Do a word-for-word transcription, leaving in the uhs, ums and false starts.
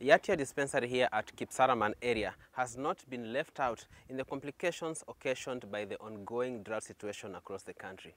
Yatia dispensary here at Kipsaraman area has not been left out in the complications occasioned by the ongoing drought situation across the country.